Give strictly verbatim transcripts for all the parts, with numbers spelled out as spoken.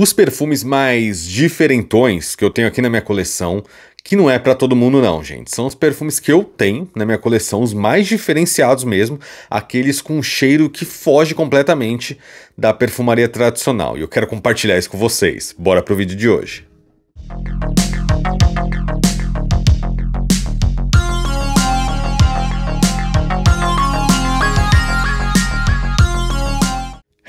Os perfumes mais diferentões que eu tenho aqui na minha coleção, que não é para todo mundo não, gente. São os perfumes que eu tenho na minha coleção, os mais diferenciados mesmo, aqueles com um cheiro que foge completamente da perfumaria tradicional. E eu quero compartilhar isso com vocês. Bora pro vídeo de hoje.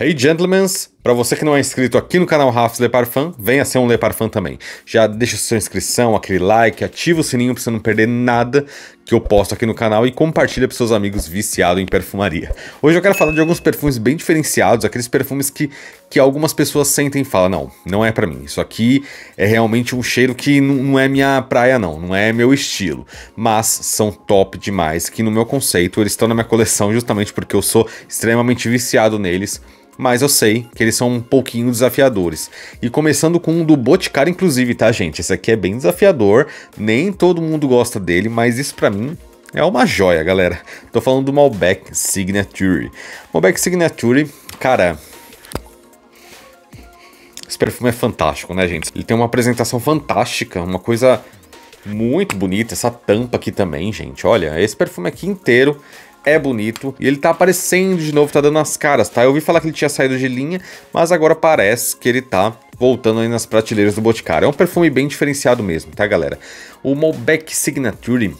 Hey gentlemen, para você que não é inscrito aqui no canal Rafs Le Parfum, venha ser um Le Parfum também. Já deixa sua inscrição, aquele like, ativa o sininho para você não perder nada que eu posto aqui no canal e compartilha para seus amigos viciados em perfumaria. Hoje eu quero falar de alguns perfumes bem diferenciados, aqueles perfumes que, que algumas pessoas sentem e falam, não, não é para mim, isso aqui é realmente um cheiro que não é minha praia não, não é meu estilo, mas são top demais, que no meu conceito eles estão na minha coleção justamente porque eu sou extremamente viciado neles. Mas eu sei que eles são um pouquinho desafiadores. E começando com um do Boticário, inclusive, tá, gente? Esse aqui é bem desafiador, nem todo mundo gosta dele, mas isso pra mim é uma joia, galera. Tô falando do Malbec Signature. Malbec Signature, cara... esse perfume é fantástico, né, gente? Ele tem uma apresentação fantástica, uma coisa muito bonita. Essa tampa aqui também, gente, olha, esse perfume aqui inteiro... é bonito, e ele tá aparecendo de novo, tá dando as caras, tá? Eu ouvi falar que ele tinha saído de linha, mas agora parece que ele tá voltando aí nas prateleiras do Boticário. É um perfume bem diferenciado mesmo, tá, galera? O Malbec Signature,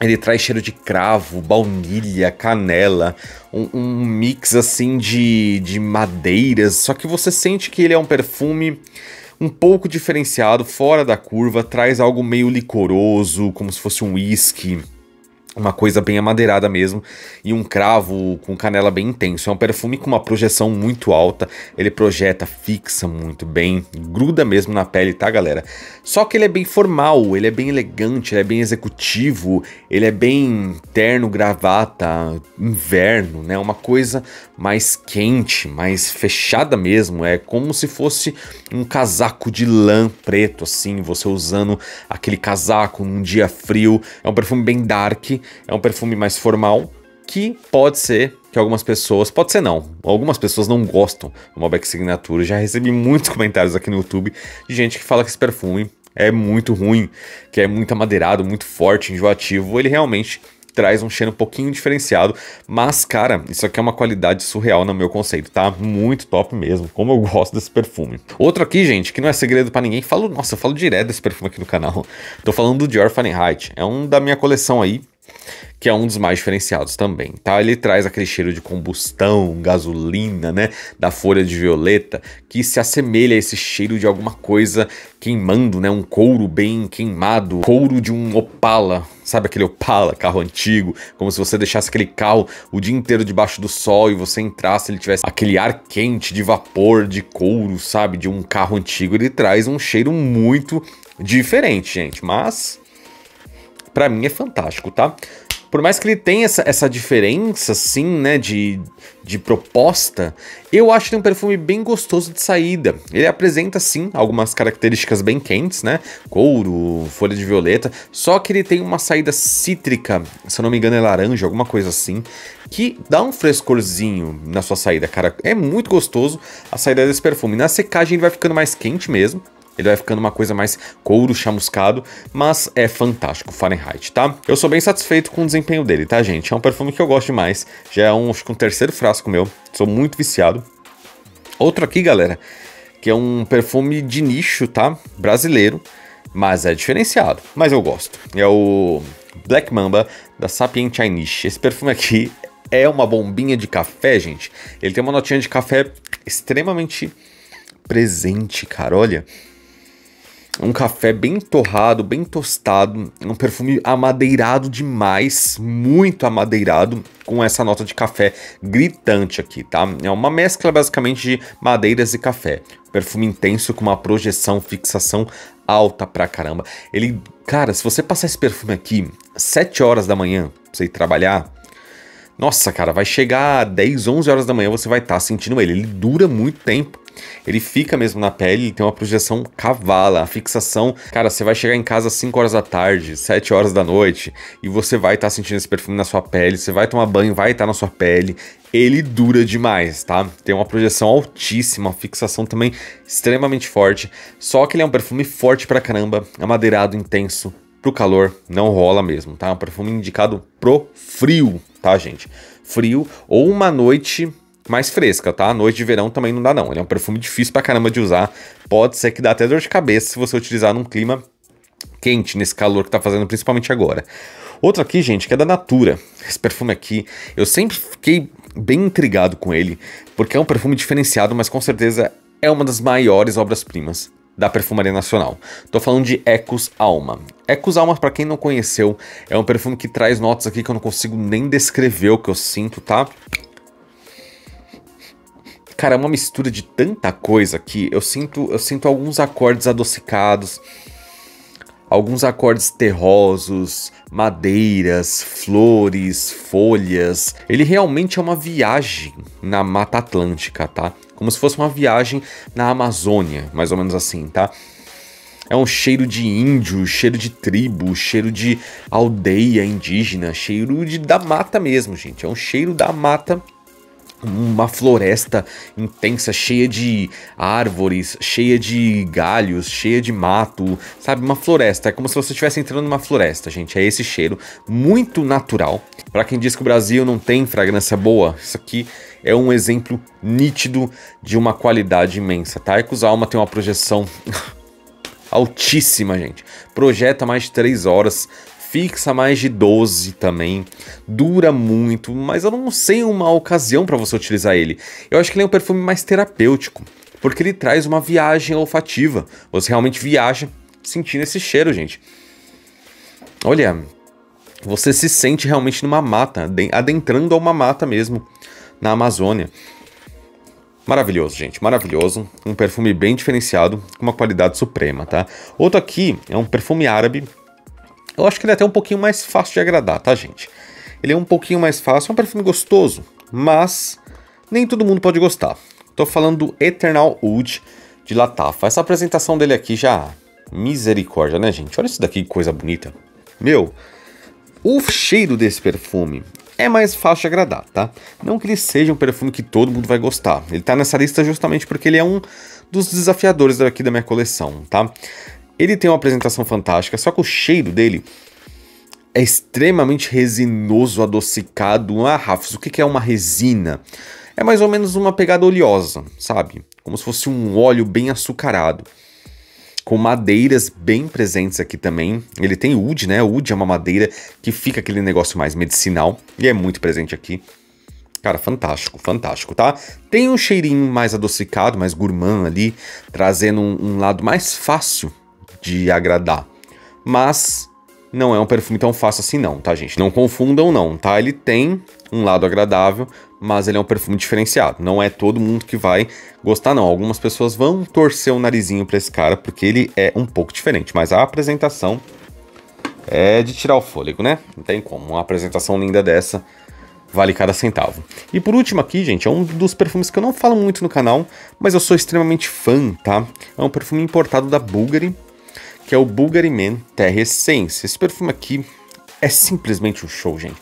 ele traz cheiro de cravo, baunilha, canela, um, um mix, assim, de, de madeiras, só que você sente que ele é um perfume... um pouco diferenciado, fora da curva, traz algo meio licoroso, como se fosse um whisky... uma coisa bem amadeirada mesmo, e um cravo com canela bem intenso. É um perfume com uma projeção muito alta, ele projeta, fixa muito bem, gruda mesmo na pele, tá, galera? Só que ele é bem formal, ele é bem elegante, ele é bem executivo, ele é bem terno, gravata, inverno, né? Uma coisa mais quente, mais fechada mesmo, é como se fosse um casaco de lã preto, assim, você usando aquele casaco num dia frio. É um perfume bem dark, é um perfume mais formal, que pode ser que algumas pessoas, pode ser não, algumas pessoas não gostam do Malbec Signature. Já recebi muitos comentários aqui no YouTube de gente que fala que esse perfume é muito ruim, que é muito amadeirado, muito forte, enjoativo. Ele realmente traz um cheiro um pouquinho diferenciado, mas, cara, isso aqui é uma qualidade surreal no meu conceito, tá? Muito top mesmo, como eu gosto desse perfume. Outro aqui, gente, que não é segredo pra ninguém, falo, nossa, eu falo direto desse perfume aqui no canal, tô falando do Dior Fahrenheit, é um da minha coleção aí, que é um dos mais diferenciados também, tá? Ele traz aquele cheiro de combustão, gasolina, né? Da folha de violeta, que se assemelha a esse cheiro de alguma coisa queimando, né? Um couro bem queimado, couro de um Opala, sabe aquele Opala, carro antigo? Como se você deixasse aquele carro o dia inteiro debaixo do sol e você entrasse, ele tivesse aquele ar quente de vapor, de couro, sabe? De um carro antigo. Ele traz um cheiro muito diferente, gente, mas... pra mim é fantástico, tá? Por mais que ele tenha essa, essa diferença, assim, né, de, de proposta, eu acho que ele é um perfume bem gostoso de saída. Ele apresenta, sim, algumas características bem quentes, né? Couro, folha de violeta, só que ele tem uma saída cítrica, se eu não me engano é laranja, alguma coisa assim, que dá um frescorzinho na sua saída, cara. É muito gostoso a saída desse perfume. Na secagem ele vai ficando mais quente mesmo. Ele vai ficando uma coisa mais couro, chamuscado, mas é fantástico o Fahrenheit, tá? Eu sou bem satisfeito com o desempenho dele, tá, gente? É um perfume que eu gosto demais. Já é um, acho que um terceiro frasco meu. Sou muito viciado. Outro aqui, galera, que é um perfume de nicho, tá? Brasileiro, mas é diferenciado. Mas eu gosto. É o Black Mamba da Sapienti Niche. Esse perfume aqui é uma bombinha de café, gente. Ele tem uma notinha de café extremamente presente, cara. Olha... um café bem torrado, bem tostado, um perfume amadeirado demais, muito amadeirado, com essa nota de café gritante aqui, tá? É uma mescla basicamente de madeiras e café. Perfume intenso com uma projeção, fixação alta pra caramba. Ele, cara, se você passar esse perfume aqui sete horas da manhã pra você ir trabalhar, nossa, cara, vai chegar a dez, onze horas da manhã, você vai estar tá sentindo ele. Ele dura muito tempo. Ele fica mesmo na pele, ele tem uma projeção cavala, a fixação... Cara, você vai chegar em casa às cinco horas da tarde, sete horas da noite, e você vai estar tá sentindo esse perfume na sua pele, você vai tomar banho, vai estar tá na sua pele. Ele dura demais, tá? Tem uma projeção altíssima, fixação também extremamente forte. Só que ele é um perfume forte pra caramba, amadeirado, intenso. Pro calor não rola mesmo, tá? É um perfume indicado pro frio, tá, gente? Frio ou uma noite... mais fresca, tá? A noite de verão também não dá não. Ele é um perfume difícil pra caramba de usar. Pode ser que dá até dor de cabeça se você utilizar num clima quente, nesse calor que tá fazendo principalmente agora. Outro aqui, gente, que é da Natura. Esse perfume aqui, eu sempre fiquei bem intrigado com ele, porque é um perfume diferenciado, mas com certeza é uma das maiores obras-primas da perfumaria nacional. Tô falando de Ecos Alma. Ecos Alma, pra quem não conheceu, é um perfume que traz notas aqui que eu não consigo nem descrever o que eu sinto, tá? Cara, é uma mistura de tanta coisa que eu sinto, eu sinto alguns acordes adocicados, alguns acordes terrosos, madeiras, flores, folhas. Ele realmente é uma viagem na Mata Atlântica, tá? Como se fosse uma viagem na Amazônia, mais ou menos assim, tá? É um cheiro de índio, cheiro de tribo, cheiro de aldeia indígena, cheiro de, da mata mesmo, gente. É um cheiro da mata. Uma floresta intensa, cheia de árvores, cheia de galhos, cheia de mato, sabe? Uma floresta, é como se você estivesse entrando numa floresta, gente. É esse cheiro muito natural. Pra quem diz que o Brasil não tem fragrância boa, isso aqui é um exemplo nítido de uma qualidade imensa, tá? Ecos Alma tem uma projeção altíssima, gente. Projeta mais de três horas. Fixa mais de doze também, dura muito, mas eu não sei uma ocasião para você utilizar ele. Eu acho que ele é um perfume mais terapêutico, porque ele traz uma viagem olfativa. Você realmente viaja sentindo esse cheiro, gente. Olha, você se sente realmente numa mata, adentrando a uma mata mesmo, na Amazônia. Maravilhoso, gente, maravilhoso. Um perfume bem diferenciado, com uma qualidade suprema, tá? Outro aqui é um perfume árabe. Eu acho que ele é até um pouquinho mais fácil de agradar, tá, gente? Ele é um pouquinho mais fácil, é um perfume gostoso, mas nem todo mundo pode gostar. Tô falando do Eternal Wood de Latafa. Essa apresentação dele aqui já... misericórdia, né, gente? Olha isso daqui, que coisa bonita. Meu, o cheiro desse perfume é mais fácil de agradar, tá? Não que ele seja um perfume que todo mundo vai gostar. Ele tá nessa lista justamente porque ele é um dos desafiadores aqui da minha coleção, tá? Ele tem uma apresentação fantástica, só que o cheiro dele é extremamente resinoso, adocicado. Ah, Rafs, o que é uma resina? É mais ou menos uma pegada oleosa, sabe? Como se fosse um óleo bem açucarado. Com madeiras bem presentes aqui também. Ele tem oud, né? Oud é uma madeira que fica aquele negócio mais medicinal. E é muito presente aqui. Cara, fantástico, fantástico, tá? Tem um cheirinho mais adocicado, mais gourmand ali. Trazendo um, um lado mais fácil de agradar, mas não é um perfume tão fácil assim não, tá, gente? Não confundam não, tá? Ele tem um lado agradável, mas ele é um perfume diferenciado. Não é todo mundo que vai gostar não. Algumas pessoas vão torcer o narizinho pra esse cara, porque ele é um pouco diferente, mas a apresentação é de tirar o fôlego, né? Não tem como. Uma apresentação linda dessa vale cada centavo. E por último aqui, gente, é um dos perfumes que eu não falo muito no canal, mas eu sou extremamente fã, tá? É um perfume importado da Bulgari, que é o Bulgari Man Terre Essence. Esse perfume aqui é simplesmente um show, gente.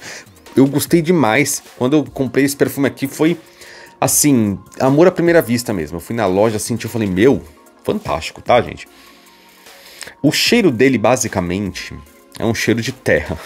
Eu gostei demais. Quando eu comprei esse perfume aqui, foi, assim, amor à primeira vista mesmo. Eu fui na loja, senti, eu falei, meu, fantástico, tá, gente? O cheiro dele, basicamente, é um cheiro de terra.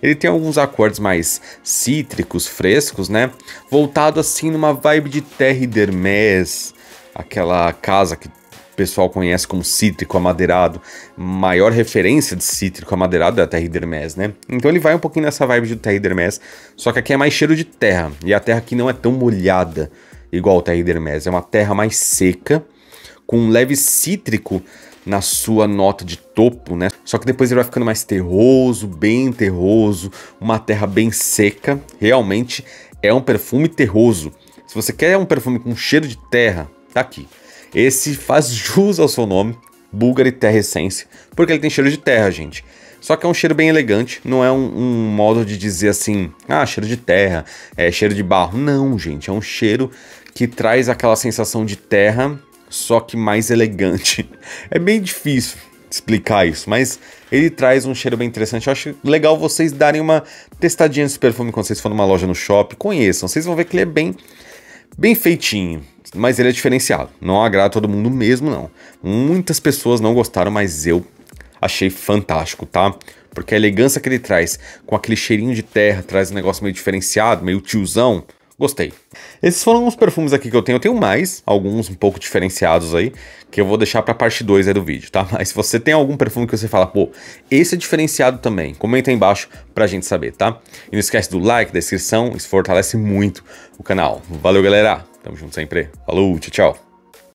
Ele tem alguns acordes mais cítricos, frescos, né? Voltado, assim, numa vibe de Terre d'Hermes. Aquela casa que o pessoal conhece como cítrico amadeirado. Maior referência de cítrico amadeirado é a Terre d'Hermes, né? Então ele vai um pouquinho nessa vibe de Terre d'Hermes, só que aqui é mais cheiro de terra, e a terra aqui não é tão molhada igual a Terre d'Hermes, é uma terra mais seca, com um leve cítrico na sua nota de topo, né? Só que depois ele vai ficando mais terroso, bem terroso, uma terra bem seca. Realmente é um perfume terroso. Se você quer um perfume com cheiro de terra, tá aqui. Esse faz jus ao seu nome, Bulgari Terre Essence, porque ele tem cheiro de terra, gente. Só que é um cheiro bem elegante, não é um, um modo de dizer assim, ah, cheiro de terra, é cheiro de barro. Não, gente, é um cheiro que traz aquela sensação de terra só que mais elegante. É bem difícil explicar isso, mas ele traz um cheiro bem interessante. Eu acho legal vocês darem uma testadinha nesse perfume quando vocês forem numa loja no shopping. Conheçam, vocês vão ver que ele é bem, bem feitinho, mas ele é diferenciado. Não agrada todo mundo mesmo, não. Muitas pessoas não gostaram, mas eu achei fantástico, tá? Porque a elegância que ele traz, com aquele cheirinho de terra, traz um negócio meio diferenciado, meio tiozão. Gostei. Esses foram os perfumes aqui que eu tenho. Eu tenho mais, alguns um pouco diferenciados aí, que eu vou deixar pra parte dois aí do vídeo, tá? Mas se você tem algum perfume que você fala, pô, esse é diferenciado também, comenta aí embaixo pra gente saber, tá? E não esquece do like, da inscrição, isso fortalece muito o canal. Valeu, galera. Tamo junto sempre. Falou, tchau, tchau.